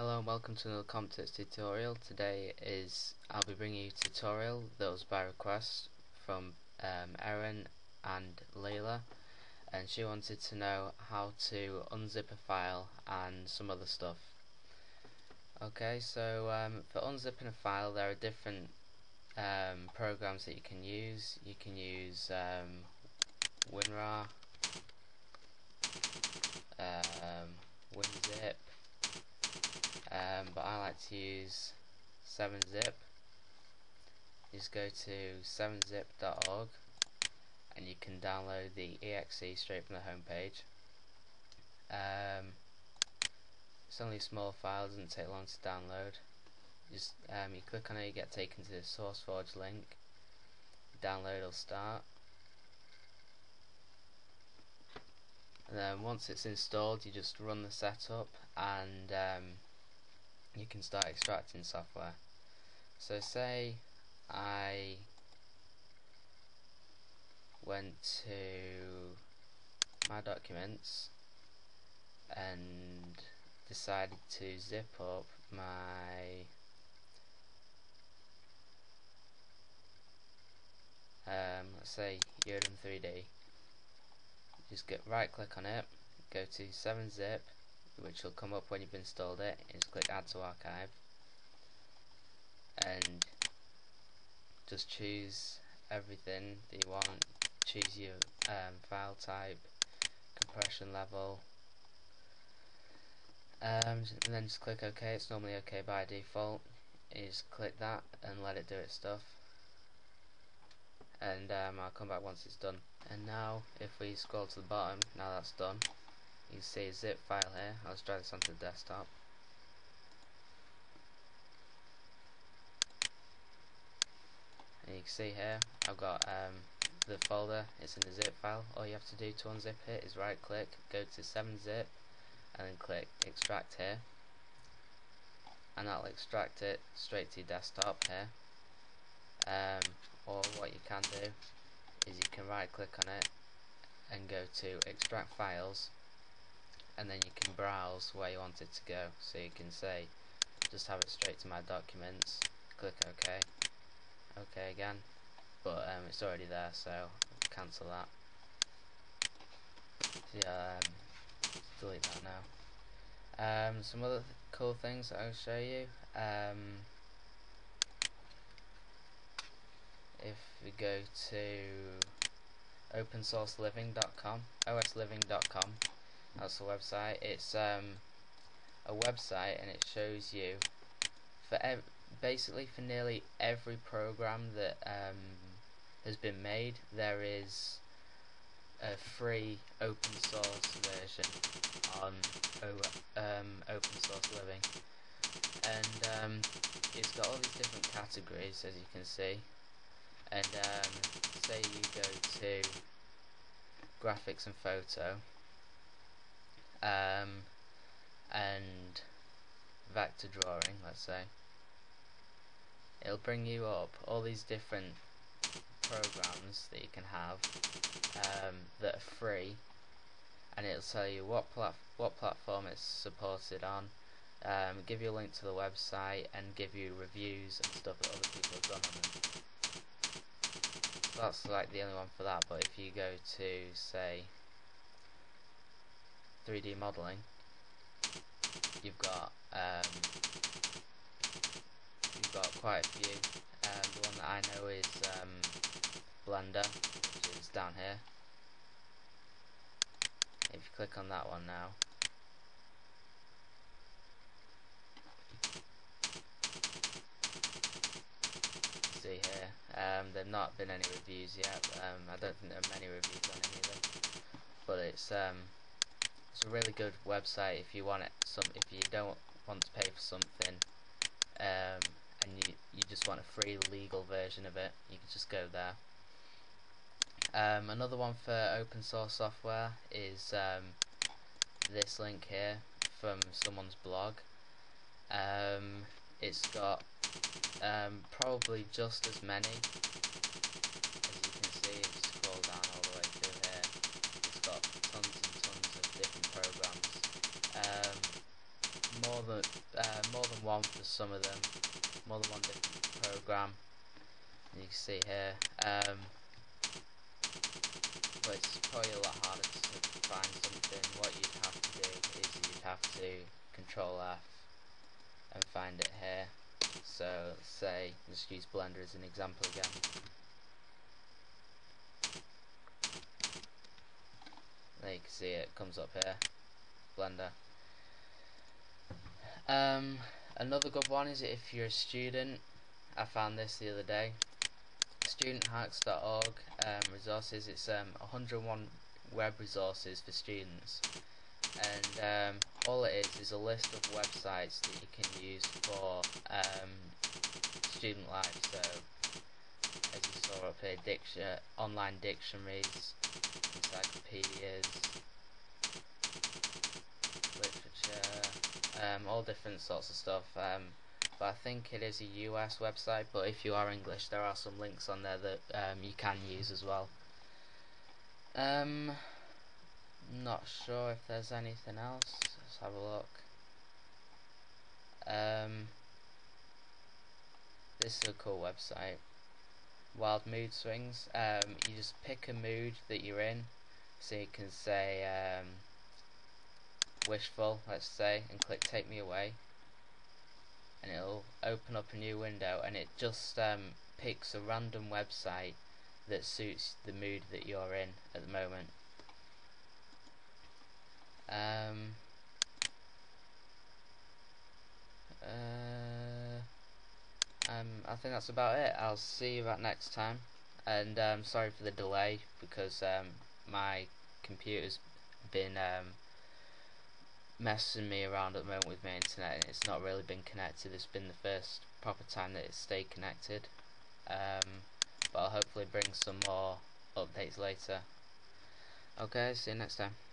Hello and welcome to another Comptix tutorial. Today I'll be bringing you a tutorial that was by request from Erin and Leila, and she wanted to know how to unzip a file and some other stuff. Okay, so for unzipping a file there are different programs that you can use. You can use WinRAR, WinZip, but I like to use 7-Zip. Just go to 7-Zip.org and you can download the exe straight from the home page. It's only a small file, doesn't take long to download. Just you click on it, you get taken to the SourceForge link. Download will start. And then once it's installed, you just run the setup and you can start extracting software. So say I went to my documents and decided to zip up my let's say Udemy 3D. Just right click on it, go to 7-Zip, which will come up when you've installed it, and just click Add to Archive and just choose everything that you want. Choose your file type, compression level, and then just click OK. It's normally OK by default. You just click that and let it do its stuff, and I'll come back once it's done. And now if we scroll to the bottom, now that's done, you can see a zip file here. I'll just drag this onto the desktop. And you can see here I've got the folder, it's in the zip file. All you have to do to unzip it is right click, go to 7-Zip and then click extract here, and that'll extract it straight to your desktop here. Or what you can do is you can right click on it and go to extract files, and then you can browse where you want it to go. So you can say just have it straight to my documents, click OK, OK again, but it's already there, so cancel that. So yeah, delete that now. Some other cool things I'll show you. If we go to opensourceliving.com, osliving.com, that's the website. It's a website, and it shows you basically for nearly every program that has been made, there is a free open source version on Open Source Living, and it's got all these different categories, as you can see. And say you go to graphics and photo, and vector drawing, let's say, it'll bring you up all these different programs that you can have that are free, and it'll tell you what platform it's supported on, give you a link to the website, and give you reviews and stuff that other people have done on them. So that's like the only one for that. But if you go to say 3D modeling, you've got quite a few. The one that I know is Blender, which is down here. If you click on that one now, see here there've not been any reviews yet. I don't think there are many reviews on any of them, but it's a really good website if you want it. If you don't want to pay for something, and you just want a free legal version of it, you can just go there. Another one for open source software is this link here from someone's blog. It's got probably just as many, as you can see if you scroll down all the way through here. It's got tons and tons of different programs, more more than one for some of them, more than one different program. You can see here, but it's probably a lot harder to find something. What you'd have to do is you'd have to Control F and find it here. So let's say, let's use Blender as an example again. There you can see it comes up here, Blender. Another good one is if you're a student. I found this the other day. studenthacks.org resources. It's 101 web resources for students, and all it is a list of websites that you can use for student life. So as you saw up here, online dictionaries, encyclopedias, literature, all different sorts of stuff. But I think it is a US website, but if you are English, there are some links on there that you can use as well. Not sure if there's anything else. Let's have a look. This is a cool website, Wild Mood Swings. You just pick a mood that you're in, so you can say wishful, let's say, and click take me away, and it'll open up a new window, and it just picks a random website that suits the mood that you're in at the moment. I think that's about it. I'll see you about next time, and sorry for the delay, because my computer's been messing me around at the moment with my internet, and it's not really been connected. It's been the first proper time that it's stayed connected, but I'll hopefully bring some more updates later. Okay, see you next time.